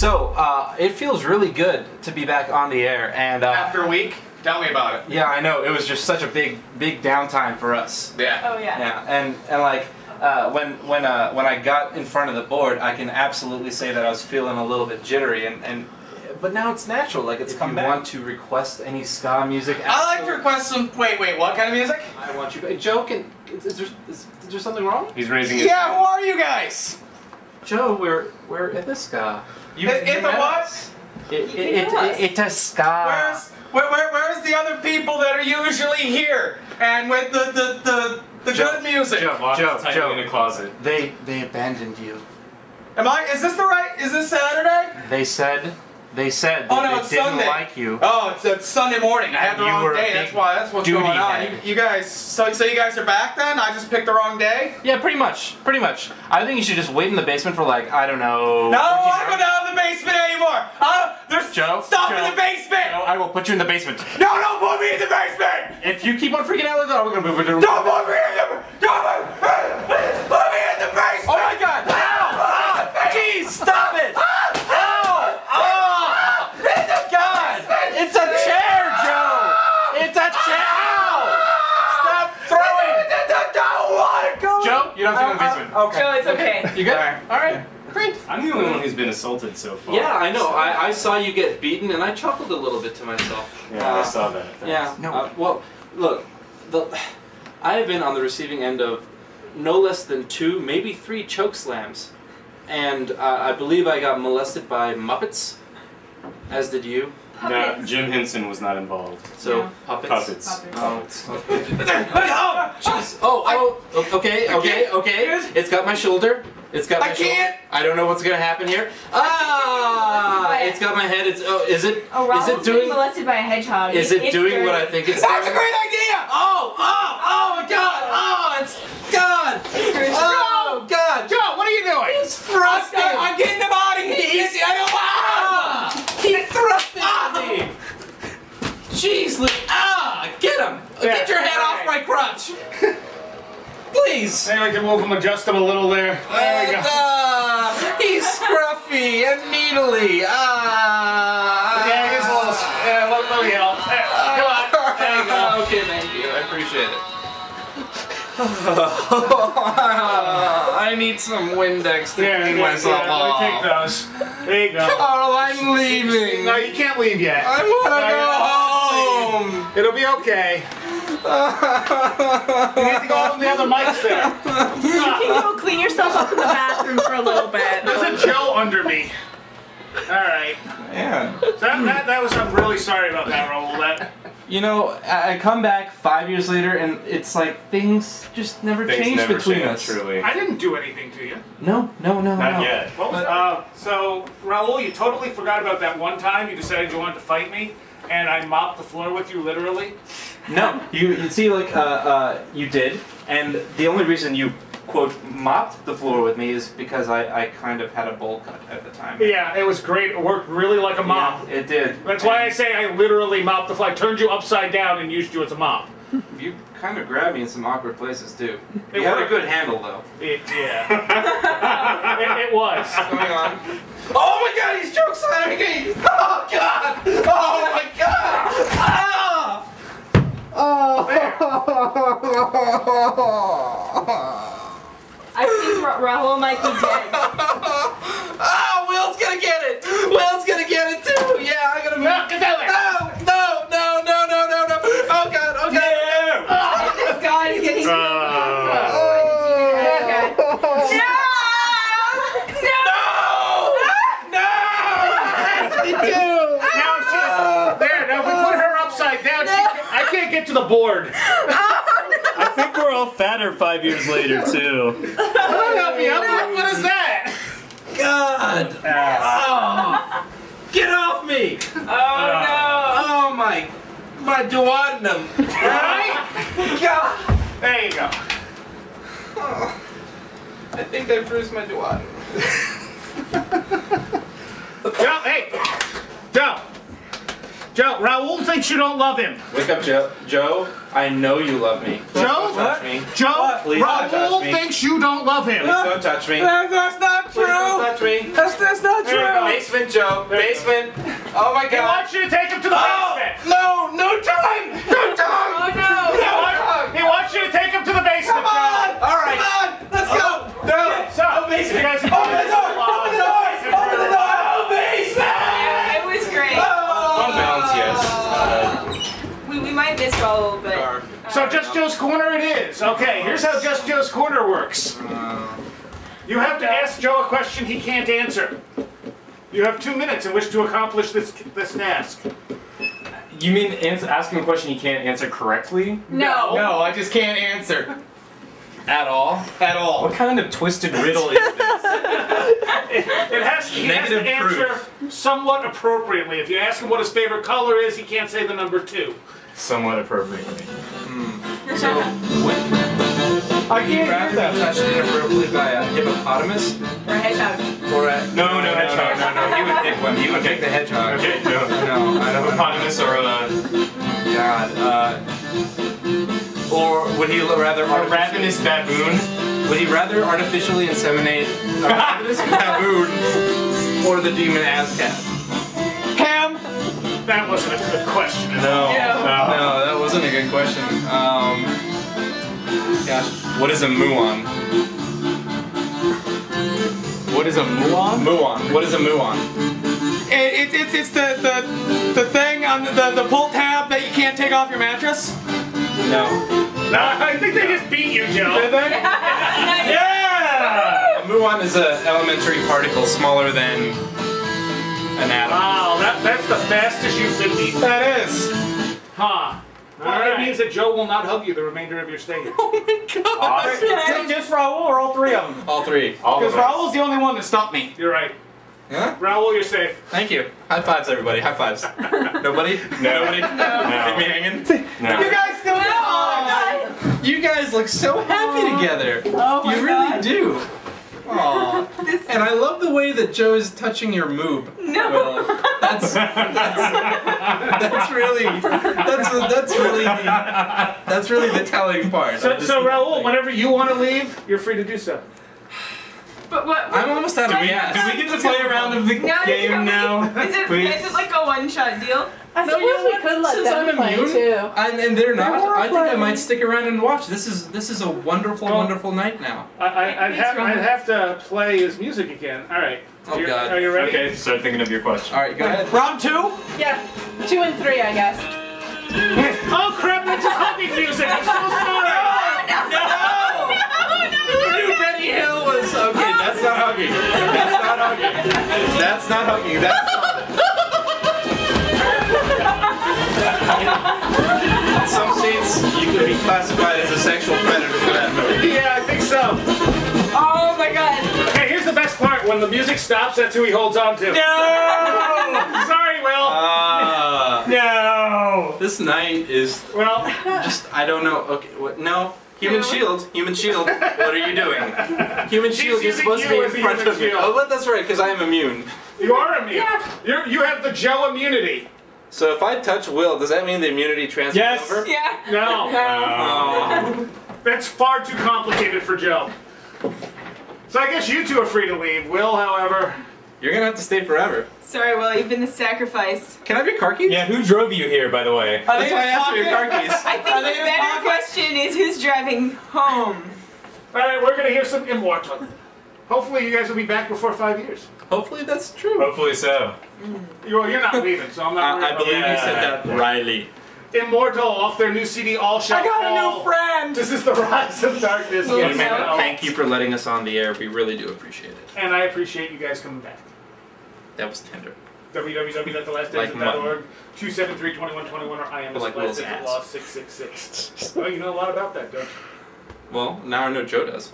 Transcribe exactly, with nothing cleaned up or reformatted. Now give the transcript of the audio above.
So uh, it feels really good to be back on the air. And uh, after a week, tell me about it. Yeah, I know. It was just such a big, big downtime for us. Yeah. Oh yeah. Yeah, and and like. Uh, when when uh, when I got in front of the board, I can absolutely say that I was feeling a little bit jittery, and, and but now it's natural. Like it's if come you back. Want to request any ska music? I like to request some. Wait, wait, what kind of music? I want you. Joe, can is there, is, is there something wrong? He's raising his. Yeah, who are you guys? Joe, we're we're Ithaska. You Ithaska what? It it Ithaska. Where's where where's the other people that are usually here and with the the the. The Joe, good music. Joe, Joe, Joe. In a closet. They they abandoned you. Am I? Is this the right? Is this Saturday? They said, they said oh, that no, they it's didn't Sunday. Like you. Oh, it's, it's Sunday morning. I had the wrong day. That's why. That's what's going on. You, you guys. So so you guys are back then? I just picked the wrong day. Yeah, pretty much. Pretty much. I think you should just wait in the basement for like I don't know. No, I don't go down in the basement anymore. I don't, there's Joe. Stop Joe, in the basement. Joe, I will put you in the basement. No, don't put me in the basement. If you keep on freaking out like that, I'm gonna move into. Don't put me in the. Don't put me in the basement. Oh my God! Ow! Jeez, stop it! You don't have to go in the basement. Okay. So it's okay. Okay. You good? All right. All right. Yeah. Great. I'm the only one who's been assaulted so far. Yeah, I know. So. I, I saw you get beaten, and I chuckled a little bit to myself. Yeah, uh, I saw that. Thanks. Yeah. No. Uh, well, look, the, I have been on the receiving end of no less than two, maybe three choke slams, and uh, I believe I got molested by Muppets, as did you. Puppets. No, Jim Henson was not involved. So yeah. puppets. Puppets. Puppets. Oh, jeez. Oh, oh, oh, okay, okay, okay. It's got my shoulder. It's got. My I can't. Shoulder. I don't know what's gonna happen here. Ah! It's got my head. It's. Oh, is it? Oh, Rahul's is it doing? Being molested by a hedgehog. Is it it's doing dirty. What I think it's? That's doing? A great idea. Oh, oh, oh my God. Oh, it's God. It's oh God, Joe, what are you doing? He's thrusting. I'm getting him out of here. He's, I don't. Jeez, Luke. Ah, get him! Yeah, get your head right. off my crotch! Please! Maybe I can move him, adjust him a little there. There we go. Uh, he's scruffy and needly. Ah! Uh, yeah, he's a little. Yeah, let me help. Come on. There you go. Okay, thank you. I appreciate it. I need some Windex to yeah, clean yeah, myself yeah, off. Take those. There you go. Carl, I'm leaving. No, you can't leave yet. I want to no, go home. It'll be okay. You need to go up to the other mics there. You can go clean yourself up in the bathroom for a little bit. There's a Joe under me. Alright. Yeah. So that, that, that was, I'm really sorry about that, Rahul. That, you know, I come back five years later and it's like things just never things changed never between changed, us. Truly. I didn't do anything to you. No, no, no, Not no. yet. Well, but, uh, so, Rahul, you totally forgot about that one time you decided you wanted to fight me. And I mopped the floor with you, literally? No, you, you see, like, uh, uh, you did, and the only reason you, quote, mopped the floor with me is because I, I kind of had a bowl cut at the time. Yeah, it was great. It worked really like a mop. Yeah, it did. That's why I say I literally mopped the floor. I turned you upside down and used you as a mop. You kind of grabbed me in some awkward places, too. It you had a good handle, though. It, yeah. it, it was. What's going on? Oh my God, he's choke slamming me! Oh God! Oh my God! Ah! Oh! I think Ra Rahul might be dead. Ah! Oh, Will's gonna get it! Will's gonna get it too! Yeah, I'm gonna. No, get that way! No! No! No! No! No! No! Oh God! Oh God! No. Oh, this guy's getting. Uh. Oh God! No! Get to the board. I think we're all fatter five years later too. Help me up. What is that? God. Uh, oh. Get off me. Oh uh, no. Oh my. My duodenum. Right? God. There you go. Oh. I think that bruised my duodenum. Jump. Hey. Jump. Joe, Raul thinks you don't love him. Wake up, Joe. Joe, I know you love me. Joe, don't touch me. Joe, please Raul don't touch thinks me. You don't love him. Please don't touch me. That's not true. Please don't touch me. That's, that's not true. Go. Basement, Joe. Basement. Oh my God. He wants you to take him to the oh, basement. No, no time. No time. Oh no. No time. He wants you to take him to the basement. Come on. All right. Come on. Let's go. Oh. No. So, no basement. You guys open the door. Open the door. Open the door. No basement. This role, but, uh, so Just Joe's Corner it is. Okay, here's how Just Joe's Corner works. You have to ask Joe a question he can't answer. You have two minutes in which to accomplish this this task. You mean answer, ask him a question he can't answer correctly? No. No, I just can't answer. At all? At all. What kind of twisted riddle is this? it, it has, he has to answer proof. somewhat appropriately. If you ask him what his favorite color is, he can't say the number two. Somewhat appropriately. Mm. So, when I can't grab that touched inappropriately by a hippopotamus? Or a hedgehog. Or a... No, no, no, hedgehog. no, no, no. You would pick one. You would okay. pick the hedgehog. Okay, no. No, I don't Hippopotamus or a... God, uh... Or would he rather... A ravenous baboon? Would he rather artificially inseminate a ravenous baboon or the demon Azcat? That wasn't a good question. No, yeah. no, no, that wasn't a good question. Um, gosh, what is a muon? What is a muon? Muon. What is a muon? It's it, it, it's the the the thing on the, the the pull tab that you can't take off your mattress. No. No, I think they just beat you, Joe. Did they? Yeah. A muon is an elementary particle smaller than. Wow, that, that's the fastest you've been beaten. That is. Huh. All well, right. It means that Joe will not hug you the remainder of your stay here. Oh my God. Right. Okay. Just, just Raul or all three of them? All three. Because Raul's the only one that stopped me. You're right. Huh? Raul, you're safe. Thank you. High fives, everybody. High fives. Nobody? Nobody? No. No. Leave me hanging? No. You guys still no. You guys look so happy together. Oh my You really God. do. Aww. And I love the way that Joe is touching your moob. No, well, that's, that's that's really that's that's really the, that's really the telling part. So, so Raul, like, whenever you want to leave, you're free to do so. But what? what I'm almost out of gas. Do we get to play a round of the no, game now? Is it, is it like a one-shot deal? I no, suppose you know we could let Since them I'm play immune, too. I, and they're not. They're I think playing. I might stick around and watch. This is this is a wonderful, well, wonderful night now. I, I, I'd, have, I'd have to play his music again. All right. Oh You're, God. Are you ready? Okay. Start thinking of your question. All right. Go Wait, ahead. Round two? Yeah. Two and three, I guess. Oh crap! That's just puppy music. I'm so sorry. No. No. No. No. No. Betty Hill was okay. That's not hugging. That's not hugging. That's not hugging. That's. Not In some states, you could be classified as a sexual predator for that movie. Yeah, I think so. Oh my God. Okay, here's the best part. When the music stops, that's who he holds on to. No! Sorry, Will. Uh, no. This night is... Well... Just, I don't know. Okay, what? No. Human shield, human shield, what are you doing? Human shield, you're supposed you to be in front of me. Oh, but that's right, because I am immune. You are immune. Yeah. You're, you have the Joe immunity. So if I touch Will, does that mean the immunity transfers yes. over? Yes. Yeah. No. No. Oh. That's far too complicated for Joe. So I guess you two are free to leave. Will, however, you're gonna have to stay forever. Sorry, Will. You've been the sacrifice. Can I have your car keys? Yeah. Who drove you here, by the way? Are That's why I asked for your car keys. I think are the better pocket? question is who's driving home. All right, we're gonna hear some Immortal. Hopefully you guys will be back before five years. Hopefully that's true. Hopefully so. You're, you're not leaving, so I'm not worried I, I believe you said that, Riley. Immortal off their new C D, All Shall I got Fall. a new friend! This is the Rise of Darkness. Yes, man, thank you for letting us on the air. We really do appreciate it. And I appreciate you guys coming back. That was tender. w w w dot the last exit dot org, two seven three, two one two one, or I am the last exit law six six six. Oh, you know a lot about that, don't you? Well, now I know Joe does.